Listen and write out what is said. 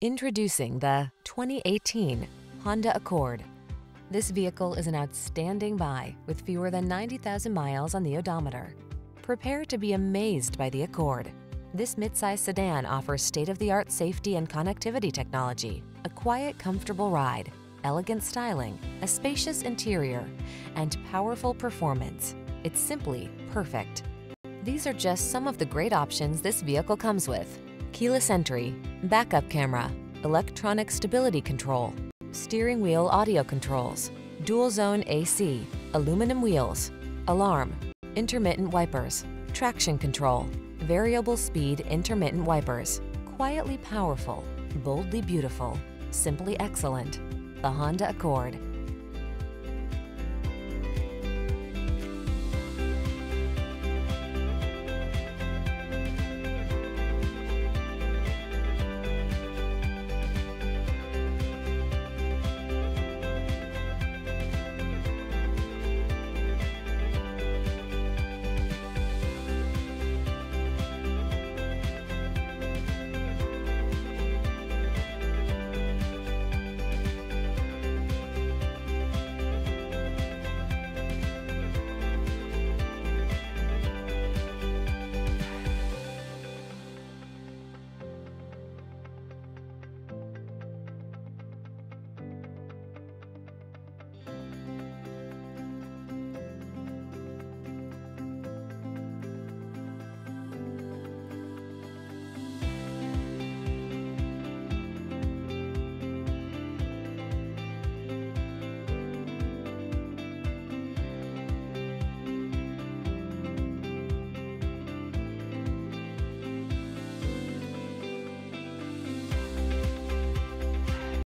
Introducing the 2018 Honda Accord. This vehicle is an outstanding buy with fewer than 90,000 miles on the odometer. Prepare to be amazed by the Accord. This midsize sedan offers state-of-the-art safety and connectivity technology, a quiet, comfortable ride, elegant styling, a spacious interior, and powerful performance. It's simply perfect. These are just some of the great options this vehicle comes with: keyless entry, backup camera, electronic stability control, steering wheel audio controls, dual zone AC, aluminum wheels, alarm, intermittent wipers, traction control, variable speed intermittent wipers. Quietly powerful, boldly beautiful, simply excellent. The Honda Accord.